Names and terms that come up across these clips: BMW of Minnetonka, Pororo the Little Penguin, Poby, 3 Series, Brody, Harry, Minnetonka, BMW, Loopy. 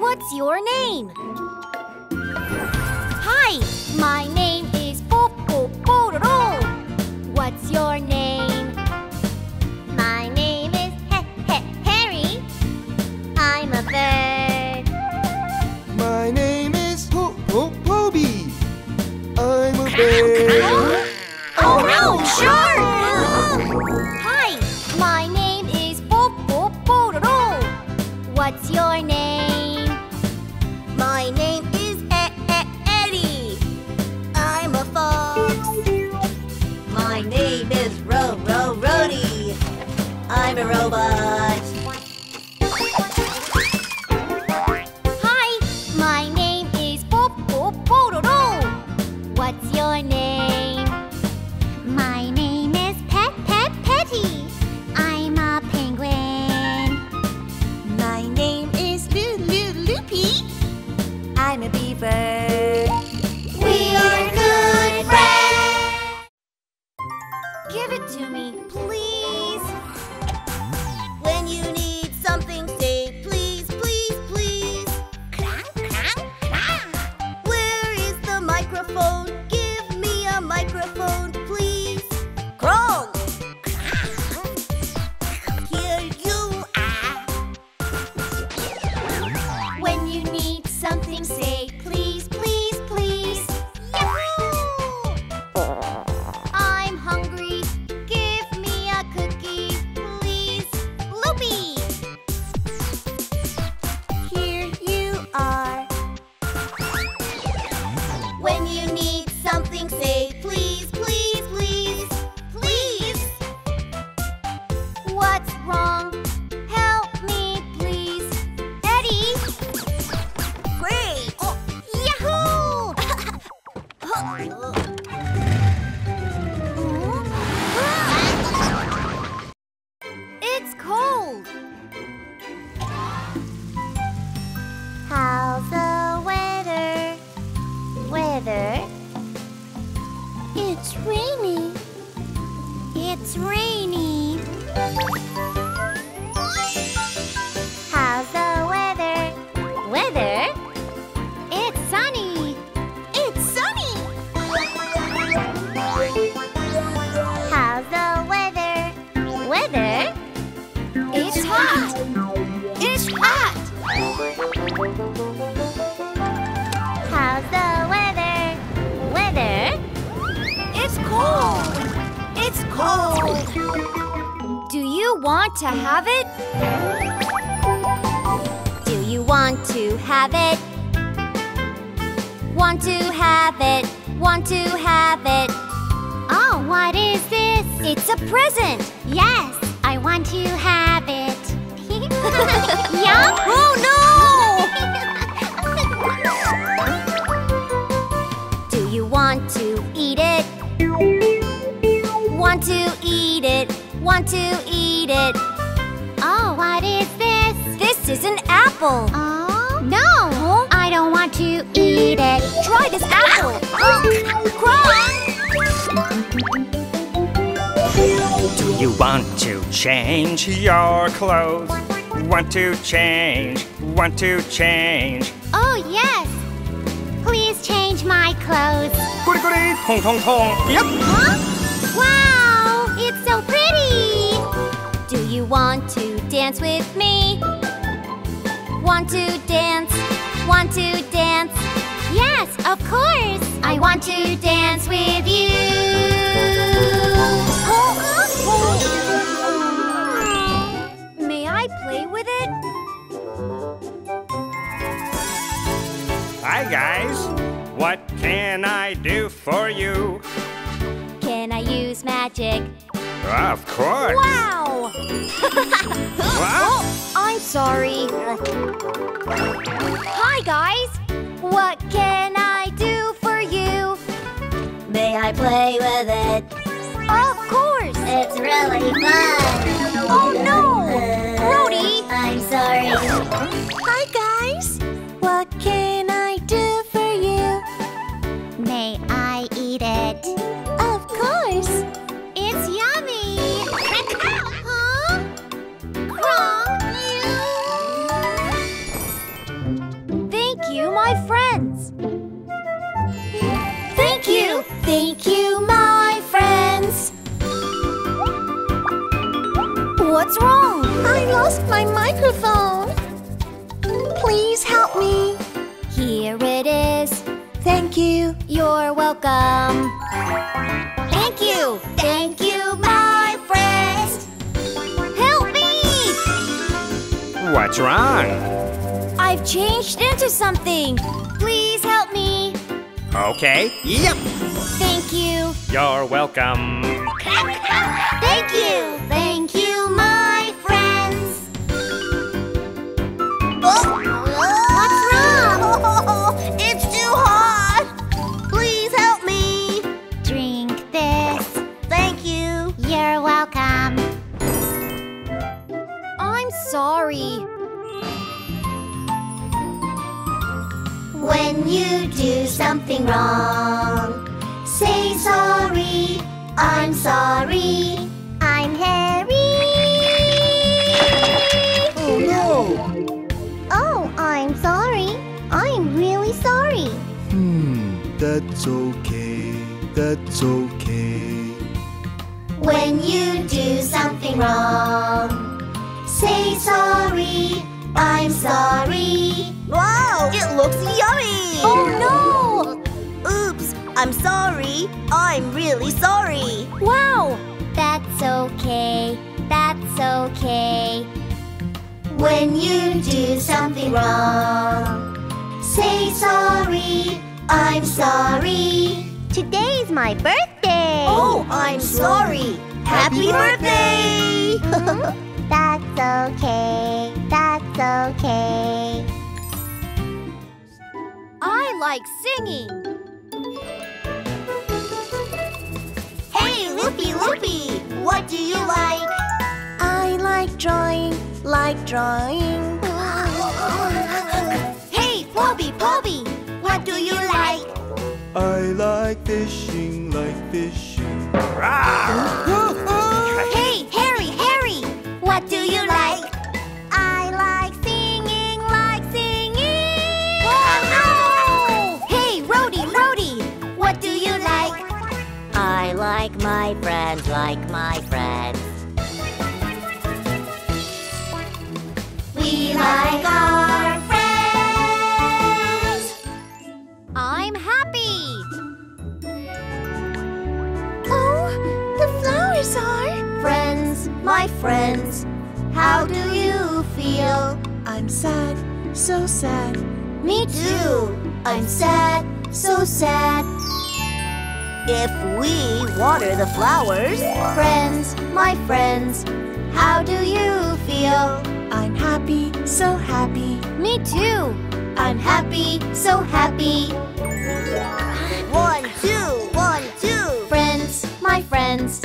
What's your name? Hi, my name is Pororo. What's your name? My name is Harry. I'm a bird. My name is Poby. I'm a bird. Oh no, sure! Hi, my name is Pororo. What's your name? My name is Eddie. I'm a fox. My name is Brody. I'm a robot. Hi, my name is Pororo. What's your name? My name is Petty. I'm a penguin. My name is Loopy. I'm a beaver. We are good friends. Give it to me, please. When you need something, say please, please, please. Clang, clang, clang. Where is the microphone? Give me a microphone, please. Krong. Here you are. When you need something, say please, please, please. Yahoo! I'm hungry. Give me a cookie, please. Loopy! Here you are. When you need something, say please, please, please, please. What's wrong? Help me, please. Eddie! Great! Yahoo! It's cold. How's the weather? Weather? It's rainy. It's rainy. How's the weather? Weather? It's sunny. It's sunny. How's the weather? Weather? It's hot. It's hot. How's the weather? Weather? It's cold. It's cold. Do you want to have it? Do you want to have it? Want to have it? Want to have it? Oh, what is this? It's a present. Yes, I want to have it. Yum! Oh no! Do you want to eat it? Want to eat it? Want to eat it? Oh, what is this? This is an apple. Oh? No, I don't want to eat it. Try this apple. Cry. Do you want to change your clothes? Want to change? Want to change? Oh, yes. Please change my clothes. Goody, goody, tong, tong, tong. Yep. Huh? Wow, it's so pretty. Do you want to dance with me? Want to dance? Want to dance? Yes, of course. I want to dance with you. May I play with it? Hi guys, what can I do for you? Can I use magic? Of course. Wow. Wow. Oh, I'm sorry. Hi guys. What can I do for you? May I play with it? Of course. It's really fun. Oh no. Brody. I'm sorry. Hi guys. What can I do for you? May I eat it? Of course. It's yummy! Huh? Crong! lost my microphone. Please help me. Here it is. Thank you. You're welcome. Thank you. Thank you, my friend. Help me. What's wrong? I've changed into something. Please help me. Okay. Yep. Thank you. You're welcome. Thank you. Thank you, my friends. What's wrong? Oh, it's too hot. Please help me. Drink this. Thank you. You're welcome. I'm sorry. When you do something wrong, say sorry. I'm sorry. I'm Harry. Oh no! Oh, I'm sorry. I'm really sorry. That's okay. That's okay. When you do something wrong, say sorry. I'm sorry. Wow! It looks yummy! Oh no! Oops! I'm sorry. I'm really sorry. Wow! That's okay. That's okay. When you do something wrong, say sorry. I'm sorry. Today's my birthday! Oh, I'm sorry! Happy birthday! That's okay. That's okay. I like singing. Hey, Loopy, Loopy, what do you like? I like drawing, like drawing. Hey, Poby, Poby, what do you like? I like fishing, like fishing. Hey, Harry, Harry, what do you like? I like singing, like singing. Oh! Hey, Brody, Brody, what do you like? I like my friends, like my friends. We like our friends. I'm happy. Oh, the flowers are. Friends, my friends. How do you feel? I'm sad, so sad. Me too. I'm sad, so sad. If we water the flowers, friends, my friends, how do you feel? I'm happy, so happy. Me too. I'm happy, so happy. 1, 2, 1, 2. Friends, my friends,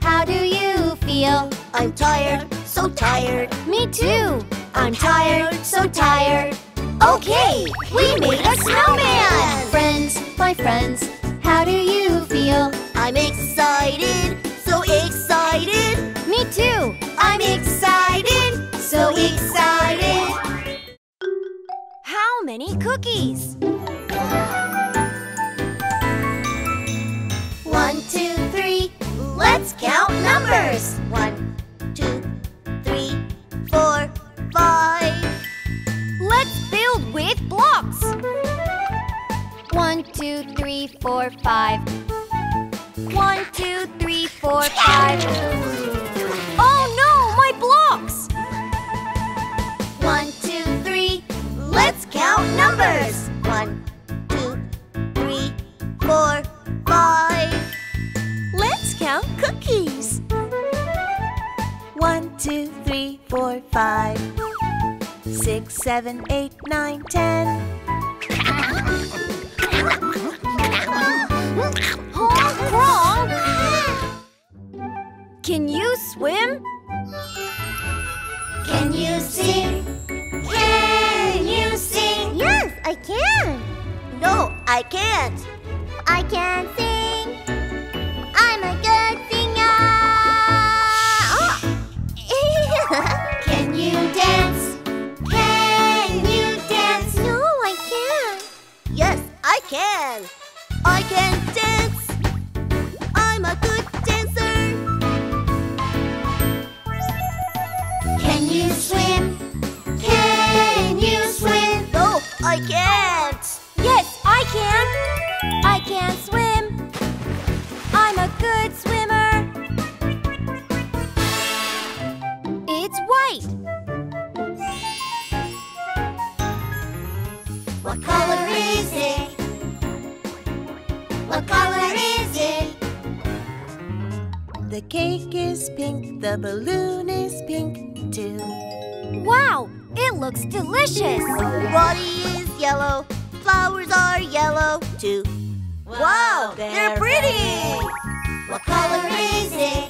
how do you feel? I'm tired, so tired. Me too. I'm tired, so tired. Okay, we made a snowman. Friends, my friends, how do you feel? I'm excited, so excited. Me too. I'm excited, so excited. How many cookies? 1, 2, 3. Let's count numbers. 1, 2, 3, 4, 5. Let's build with blocks. 1, 2, 3, 4, 5. 1, 2, 3, 4, 5. Oh no, my blocks! 1, 2, 3. Let's count numbers. 1, 2, 3, 4, 5. Let's count cookies. 1, 2, 3, 4, 5. 6, 7, 8, 9, 10. Can you swim? Can you sing? Can you sing? Yes, I can. No, I can't. I can sing. I'm a good singer. Oh. Can you dance? Can you dance? No, I can't. Yes, I can. I can dance. I'm a good dancer. Can you swim? What color is it? What color is it? The cake is pink, the balloon is pink too. Wow, it looks delicious! Brody is yellow, flowers are yellow too. Wow, they're pretty! What color is it?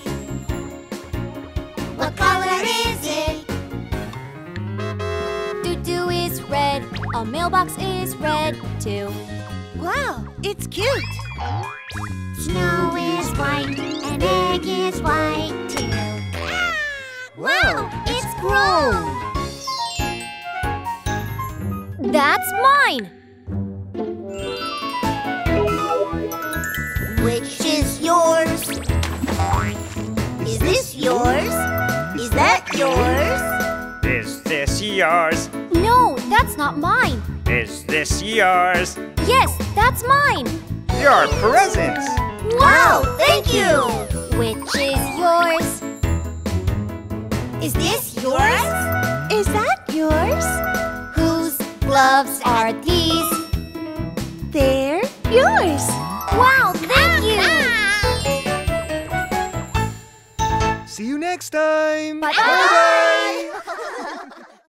What color is it? Doo-doo is red, a mailbox is red too. Wow, it's cute! Snow is white, and egg is white too. Ah! Wow, it's grown! That's mine! Which is yours? Is this yours? Is that yours? Is this yours? No, that's not mine. Is this yours? Yes, that's mine. Your presents. Wow, thank you. Which is yours? Is this yours? Is that yours? Whose gloves are these? They're yours. Wow, thank you! See you next time! Bye-bye!